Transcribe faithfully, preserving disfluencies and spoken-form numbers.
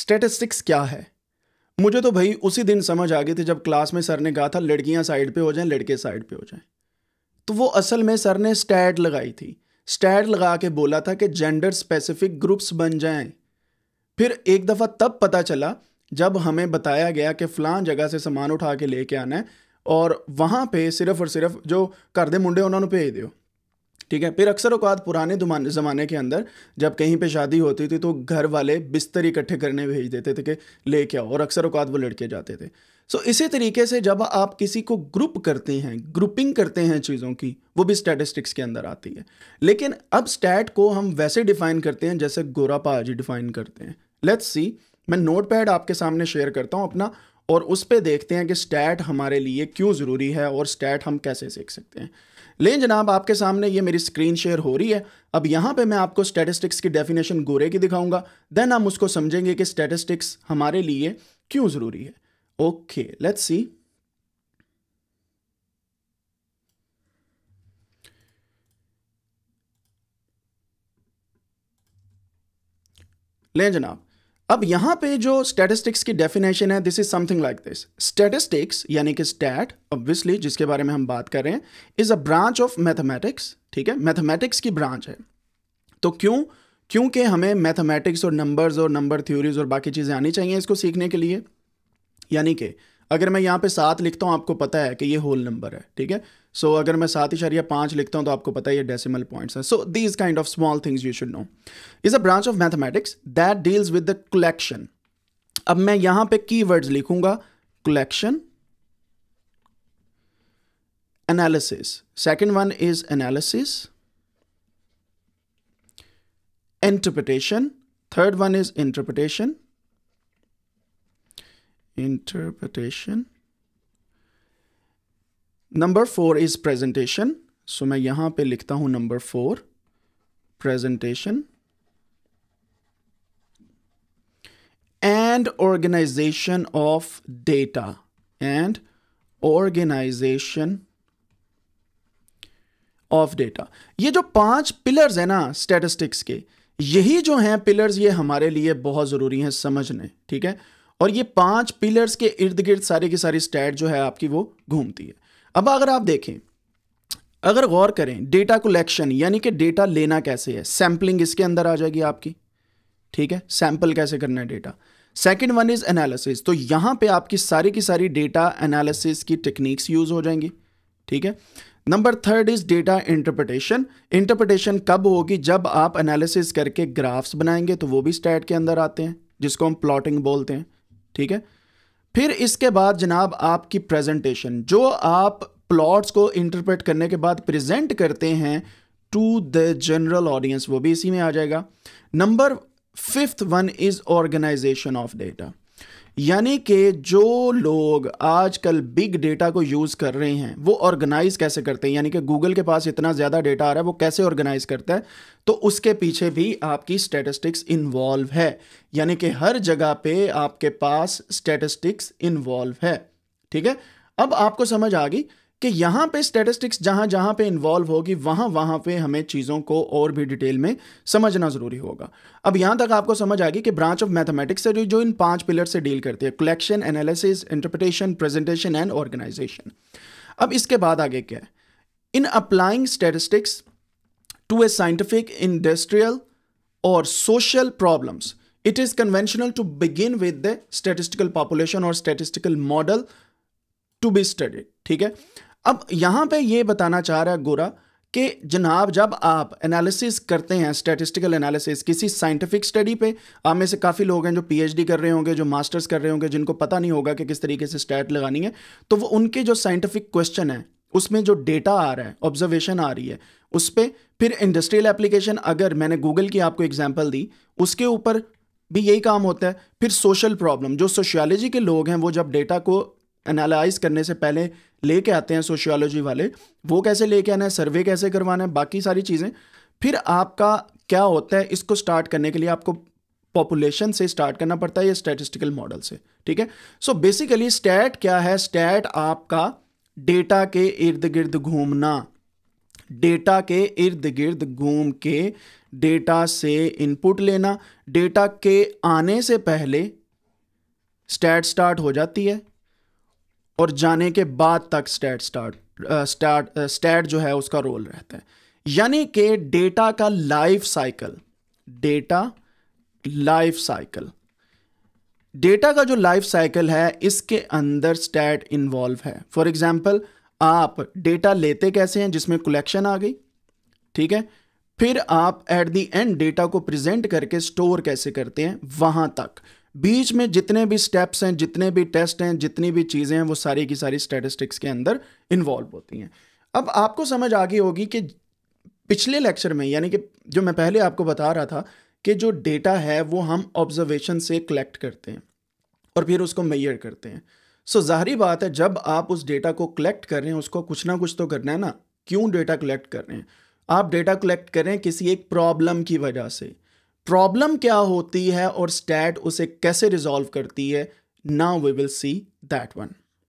Statistics क्या है? मुझे तो भाई उसी दिन समझ आ गई थी जब क्लास में सर ने कहा था लड़कियां साइड पे हो जाएं, लड़के साइड पे हो जाएं। तो वो असल में सर ने स्टैट लगाई थी, स्टैट लगा के बोला था कि जेंडर स्पेसिफिक ग्रुप्स बन जाएं। फिर एक दफ़ा तब पता चला जब हमें बताया गया कि फ़लां जगह से सामान उठा के लेके आना है और वहाँ पे सिर्फ और सिर्फ जो कर दे मुंडे उन्होंने भेज दो, ठीक है। फिर अक्सर औकात पुराने ज़माने के अंदर जब कहीं पे शादी होती थी तो घर वाले बिस्तर इकट्ठे करने भेज देते थे कि ले के आओ, और अक्सर औकात वो लड़के जाते थे। सो so, इसी तरीके से जब आप किसी को ग्रुप करते हैं, ग्रुपिंग करते हैं चीज़ों की, वो भी स्टैटिस्टिक्स के अंदर आती है। लेकिन अब स्टैट को हम वैसे डिफ़ाइन करते हैं जैसे गोरापा जी डिफ़ाइन करते हैं। लेट्स सी, मैं नोट पैड आपके सामने शेयर करता हूँ अपना, और उस पर देखते हैं कि स्टैट हमारे लिए क्यों ज़रूरी है और स्टैट हम कैसे सीख सकते हैं। लेकिन जनाब, आपके सामने ये मेरी स्क्रीन शेयर हो रही है। अब यहाँ पे मैं आपको स्टैटिस्टिक्स की डेफिनेशन गोरे की दिखाऊंगा, देन हम उसको समझेंगे कि स्टैटिस्टिक्स हमारे लिए क्यों ज़रूरी है। Okay, let's see. लें जनाब, अब यहाँ पे जो स्टैटिस्टिक्स की डेफिनेशन है, this is something like this. Statistics यानी कि स्टैट ऑब्वियसली जिसके बारे में हम बात कर रहे हैं, is a branch of mathematics, ठीक है, मैथमेटिक्स की ब्रांच है। तो क्यों? क्योंकि हमें मैथमेटिक्स और नंबर्स और नंबर थ्योरीज और बाकी चीज़ें आनी चाहिए इसको सीखने के लिए। यानी कि अगर मैं यहाँ पे सात लिखता हूँ, आपको पता है कि ये होल नंबर है, ठीक है। सो so, अगर मैं सात इशारिया पाँच लिखता हूँ तो आपको पता है ये डेसिमल पॉइंट्स हैं। So these kind of small things you should know. Is a branch of mathematics that deals with the collection. अब मैं यहाँ पे कीवर्ड्स लिखूंगा, collection, analysis, second one is analysis, interpretation, third one is interpretation interpretation, number four is presentation, so मैं यहां पे लिखता हूं number four presentation, and organization of data, and organization of data। ये जो पांच pillars है ना statistics के, यही जो हैं pillars, ये हमारे लिए बहुत ज़रूरी हैं समझने, ठीक है। और ये पांच पिलर्स के इर्द गिर्द सारी की सारी स्टैट जो है आपकी वो घूमती है। अब अगर आप देखें, अगर गौर करें, डेटा कलेक्शन यानी कि डेटा लेना कैसे है, सैम्पलिंग इसके अंदर आ जाएगी आपकी, ठीक है, सैंपल कैसे करना है data. Second one is analysis, तो यहाँ पे आपकी सारी की सारी डेटा एनालिसिस की टेक्निक्स यूज हो जाएंगी, ठीक है। Number third is data interpretation. Interpretation कब होगी? जब आप एनालिसिस करके ग्राफ्स बनाएंगे, तो वो भी स्टैट के अंदर आते हैं जिसको हम प्लॉटिंग बोलते हैं, ठीक है। फिर इसके बाद जनाब आपकी प्रेजेंटेशन, जो आप प्लॉट्स को इंटरप्रेट करने के बाद प्रेजेंट करते हैं टू द जनरल ऑडियंस, वो भी इसी में आ जाएगा। Number fifth one is organisation of data, यानी कि जो लोग आजकल बिग डेटा को यूज़ कर रहे हैं वो ऑर्गेनाइज कैसे करते हैं, यानी कि गूगल के पास इतना ज़्यादा डेटा आ रहा है वो कैसे ऑर्गेनाइज करता है, तो उसके पीछे भी आपकी स्टैटिस्टिक्स इन्वॉल्व है। यानी कि हर जगह पे आपके पास स्टैटिस्टिक्स इन्वॉल्व है, ठीक है। अब आपको समझ आ गई कि यहाँ पे स्टैटिस्टिक्स जहाँ जहाँ पे इन्वॉल्व होगी वहाँ वहाँ पे हमें चीज़ों को और भी डिटेल में समझना ज़रूरी होगा। अब यहाँ तक आपको समझ आ गई कि ब्रांच ऑफ मैथमेटिक्स है जो जो इन पांच पिलर से डील करती है, collection, analysis, interpretation, presentation and organisation. अब इसके बाद आगे क्या है? In applying statistics to a scientific, industrial और social problems, it is conventional to begin with the statistical population और statistical model to be studied, ठीक है। अब यहाँ पे ये बताना चाह रहा है गोरा कि जनाब जब आप एनालिसिस करते हैं, स्टैटिस्टिकल एनालिसिस किसी साइंटिफिक स्टडी पे, आप में से काफ़ी लोग हैं जो पीएचडी कर रहे होंगे, जो मास्टर्स कर रहे होंगे, जिनको पता नहीं होगा कि किस तरीके से स्टैट लगानी है, तो वो उनके जो साइंटिफिक क्वेश्चन है उसमें जो डेटा आ रहा है, ऑब्जर्वेशन आ रही है उस पर, फिर इंडस्ट्रियल एप्लीकेशन, अगर मैंने गूगल की आपको एग्जाम्पल दी उसके ऊपर भी यही काम होता है। फिर सोशल प्रॉब्लम, जो सोशियोलॉजी के लोग हैं वो जब डेटा को एनालाइज करने से पहले लेके आते हैं सोशियोलॉजी वाले, वो कैसे लेके आना है, सर्वे कैसे करवाना है, बाकी सारी चीज़ें। फिर आपका क्या होता है, इसको स्टार्ट करने के लिए आपको पॉपुलेशन से स्टार्ट करना पड़ता है या स्टैटिस्टिकल मॉडल से, ठीक है। सो बेसिकली स्टैट क्या है? स्टैट आपका डेटा के इर्द गिर्द घूमना, डेटा के इर्द गिर्द घूम के डेटा से इनपुट लेना, डेटा के आने से पहले स्टैट स्टार्ट हो जाती है और जाने के बाद तक स्टैट स्टार्ट स्टार्ट स्टैट जो है उसका रोल रहता है। यानी कि डेटा का life cycle, data life cycle, data का जो लाइफ साइकिल है इसके अंदर स्टैट इन्वॉल्व है। फॉर एग्जांपल, आप डेटा लेते कैसे हैं जिसमें कलेक्शन आ गई, ठीक है, फिर आप एट दी एंड डेटा को प्रेजेंट करके स्टोर कैसे करते हैं, वहां तक बीच में जितने भी स्टेप्स हैं, जितने भी टेस्ट हैं, जितनी भी चीज़ें हैं, वो सारी की सारी स्टैटिस्टिक्स के अंदर इन्वॉल्व होती हैं। अब आपको समझ आ गई होगी कि पिछले लेक्चर में, यानी कि जो मैं पहले आपको बता रहा था कि जो डेटा है वो हम ऑब्जर्वेशन से कलेक्ट करते हैं और फिर उसको मेजर करते हैं। सो जाहिर बात है, जब आप उस डेटा को कलेक्ट कर रहे हैं उसको कुछ ना कुछ तो करना है ना। क्यों डेटा कलेक्ट कर रहे हैं? आप डेटा कलेक्ट कर रहे हैं किसी एक प्रॉब्लम की वजह से। प्रॉब्लम क्या होती है और स्टैट उसे कैसे रिजॉल्व करती है, now we will see that one.